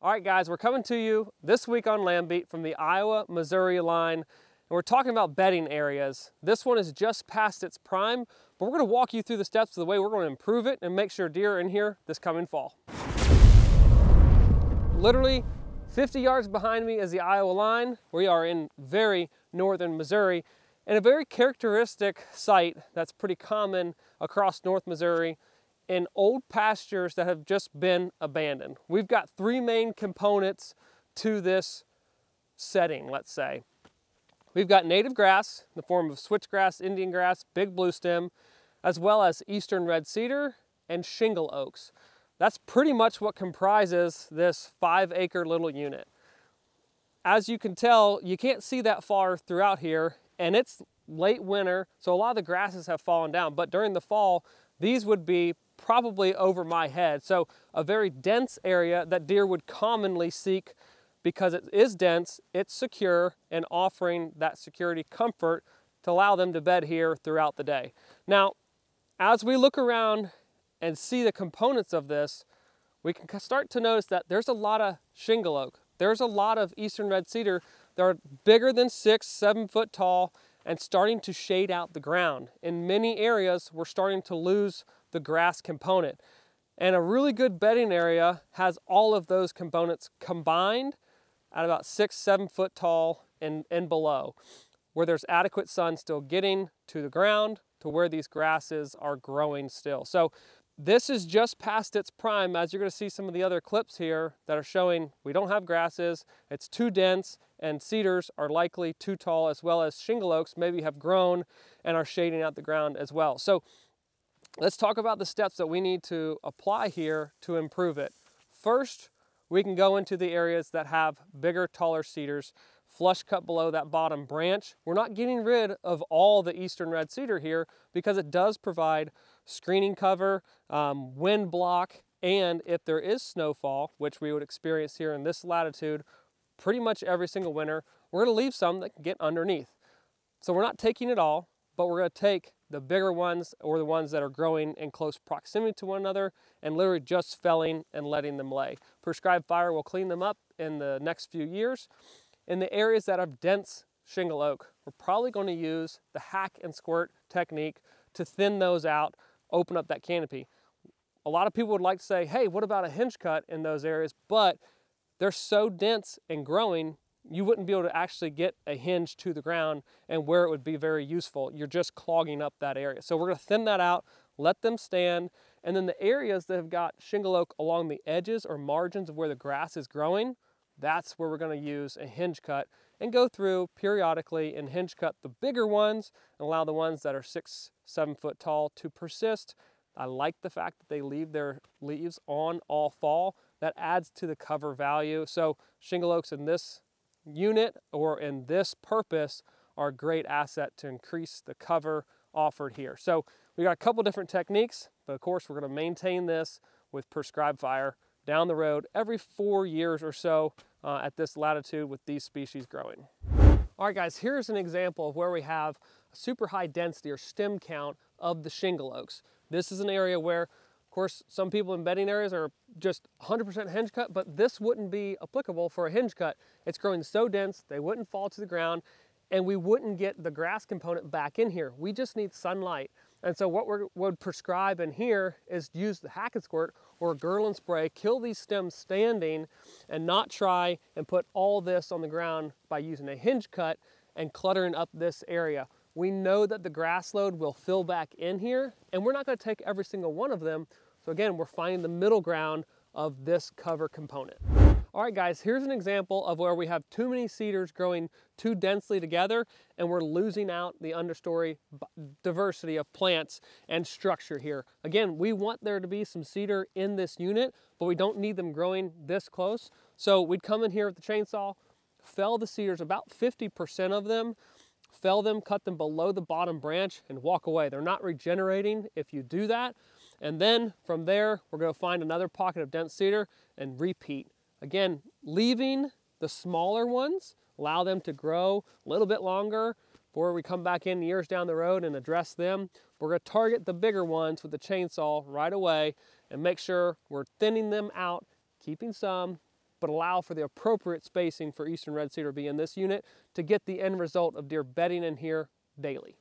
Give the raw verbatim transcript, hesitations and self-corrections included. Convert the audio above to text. All right, guys, we're coming to you this week on Land Beat from the Iowa-Missouri line, and we're talking about bedding areas. This one is just past its prime, but we're gonna walk you through the steps of the way we're gonna improve it and make sure deer are in here this coming fall. Literally fifty yards behind me is the Iowa line. We are in very northern Missouri, and a very characteristic site that's pretty common across North Missouri in old pastures that have just been abandoned. We've got three main components to this setting, let's say. We've got native grass in the form of switchgrass, Indian grass, big bluestem, as well as eastern red cedar and shingle oaks. That's pretty much what comprises this five acre little unit. As you can tell, you can't see that far throughout here, and it's late winter, so a lot of the grasses have fallen down, but during the fall, these would be probably over my head. So a very dense area that deer would commonly seek because it is dense, it's secure, and offering that security comfort to allow them to bed here throughout the day. Now, as we look around and see the components of this, we can start to notice that there's a lot of shingle oak. There's a lot of eastern red cedar that are bigger than six, seven foot tall and starting to shade out the ground. In many areas, we're starting to lose the grass component. And a really good bedding area has all of those components combined at about six, seven foot tall and, and below, where there's adequate sun still getting to the ground to where these grasses are growing still. So this is just past its prime, as you're gonna see some of the other clips here that are showing we don't have grasses, it's too dense, and cedars are likely too tall, as well as shingle oaks maybe have grown and are shading out the ground as well. So let's talk about the steps that we need to apply here to improve it. First, we can go into the areas that have bigger, taller cedars, flush cut below that bottom branch. We're not getting rid of all the eastern red cedar here because it does provide screening cover, um, wind block, and if there is snowfall, which we would experience here in this latitude pretty much every single winter, we're gonna leave some that can get underneath. So we're not taking it all, but we're gonna take the bigger ones or the ones that are growing in close proximity to one another and literally just felling and letting them lay. Prescribed fire will clean them up in the next few years. In the areas that have dense shingle oak, we're probably gonna use the hack and squirt technique to thin those out, open up that canopy. A lot of people would like to say, hey, what about a hinge cut in those areas? But they're so dense and growing, you wouldn't be able to actually get a hinge to the ground and where it would be very useful. You're just clogging up that area. So we're gonna thin that out, let them stand, and then the areas that have got shingle oak along the edges or margins of where the grass is growing, that's where we're gonna use a hinge cut and go through periodically and hinge cut the bigger ones and allow the ones that are six, seven foot tall to persist. I like the fact that they leave their leaves on all fall. That adds to the cover value. So shingle oaks in this unit or in this purpose are a great asset to increase the cover offered here. So we got a couple different techniques, but of course we're going to maintain this with prescribed fire down the road every four years or so uh, at this latitude with these species growing. All right, guys, here's an example of where we have a super high density or stem count of the shingle oaks. This is an area where, of course, some people in bedding areas are just one hundred percent hinge cut, but this wouldn't be applicable for a hinge cut. It's growing so dense, they wouldn't fall to the ground, and we wouldn't get the grass component back in here. We just need sunlight. And so what we would prescribe in here is use the hack and squirt or girlan spray, kill these stems standing, and not try and put all this on the ground by using a hinge cut and cluttering up this area. We know that the grass load will fill back in here, and we're not gonna take every single one of them. So again, we're finding the middle ground of this cover component. All right, guys, here's an example of where we have too many cedars growing too densely together, and we're losing out the understory diversity of plants and structure here. Again, we want there to be some cedar in this unit, but we don't need them growing this close. So we'd come in here with the chainsaw, fell the cedars, about fifty percent of them, fell them, cut them below the bottom branch, and walk away. They're not regenerating if you do that. And then from there, we're gonna find another pocket of dense cedar and repeat. Again, leaving the smaller ones, allow them to grow a little bit longer before we come back in years down the road and address them. We're gonna target the bigger ones with the chainsaw right away and make sure we're thinning them out, keeping some, but allow for the appropriate spacing for eastern red cedar to be in this unit to get the end result of deer bedding in here daily.